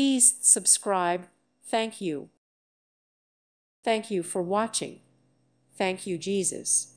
Please subscribe. Thank you. Thank you for watching. Thank you, Jesus.